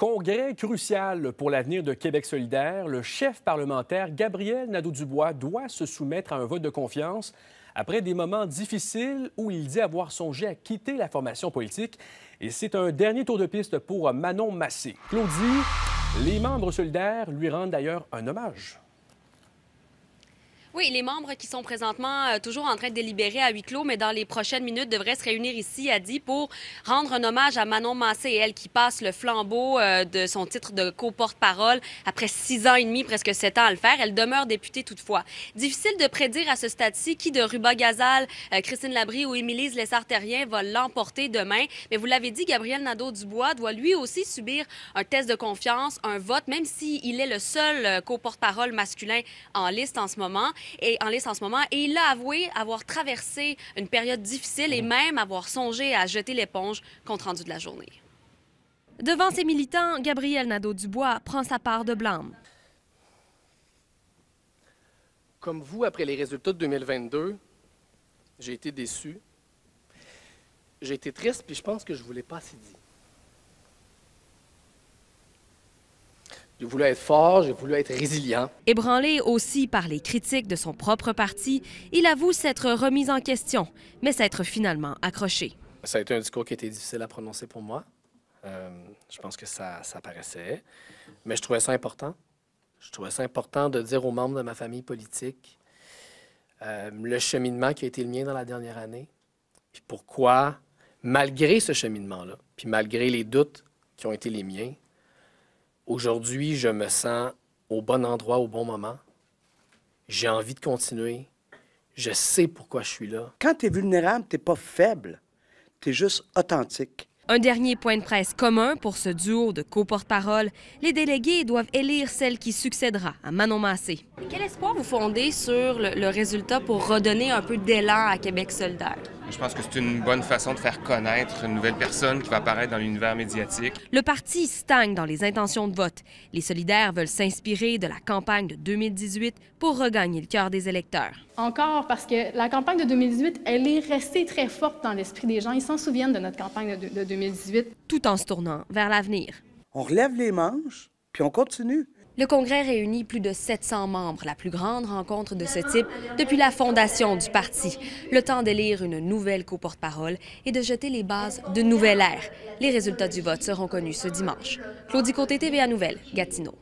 Congrès crucial pour l'avenir de Québec solidaire, le chef parlementaire Gabriel Nadeau-Dubois doit se soumettre à un vote de confiance après des moments difficiles où il dit avoir songé à quitter la formation politique. Et c'est un dernier tour de piste pour Manon Massé. Claudie, les membres solidaires lui rendent d'ailleurs un hommage. Oui, les membres qui sont présentement toujours en train de délibérer à huis clos, mais dans les prochaines minutes, devraient se réunir ici à 10 pour rendre un hommage à Manon Massé, elle qui passe le flambeau de son titre de co-porte-parole après 6 ans et demi, presque 7 ans à le faire. Elle demeure députée toutefois. Difficile de prédire à ce stade-ci qui de Ruba Ghazal, Christine Labrie ou Émilise Lessart-Terrien va l'emporter demain. Mais vous l'avez dit, Gabriel Nadeau-Dubois doit lui aussi subir un test de confiance, un vote, même s'il est le seul co-porte-parole masculin en liste en ce moment. Et il a avoué avoir traversé une période difficile et même avoir songé à jeter l'éponge compte rendu de la journée. Devant ses militants, Gabriel Nadeau-Dubois prend sa part de blâme. Comme vous, après les résultats de 2022, j'ai été déçu. J'ai été triste, puis je pense que je ne vous l'ai pas assez dit. J'ai voulu être fort, j'ai voulu être résilient. Ébranlé aussi par les critiques de son propre parti, il avoue s'être remis en question, mais s'être finalement accroché. Ça a été un discours qui a été difficile à prononcer pour moi. Je pense que ça paraissait. Mais je trouvais ça important. Je trouvais ça important de dire aux membres de ma famille politique le cheminement qui a été le mien dans la dernière année. Puis pourquoi, malgré ce cheminement-là, puis malgré les doutes qui ont été les miens, aujourd'hui, je me sens au bon endroit, au bon moment. J'ai envie de continuer. Je sais pourquoi je suis là. Quand tu es vulnérable, tu n'es pas faible. Tu es juste authentique. Un dernier point de presse commun pour ce duo de co-porte-parole. Les délégués doivent élire celle qui succédera à Manon Massé. Quel espoir vous fondez sur le résultat pour redonner un peu d'élan à Québec solidaire? Je pense que c'est une bonne façon de faire connaître une nouvelle personne qui va apparaître dans l'univers médiatique. Le parti stagne dans les intentions de vote. Les solidaires veulent s'inspirer de la campagne de 2018 pour regagner le cœur des électeurs. Encore, parce que la campagne de 2018, elle est restée très forte dans l'esprit des gens. Ils s'en souviennent de notre campagne de 2018. Tout en se tournant vers l'avenir. On relève les manches, puis on continue. Le Congrès réunit plus de 700 membres, la plus grande rencontre de ce type depuis la fondation du parti. Le temps d'élire une nouvelle co-porte-parole et de jeter les bases d'une nouvelle ère. Les résultats du vote seront connus ce dimanche. Claudie Côté, TVA Nouvelles, Gatineau.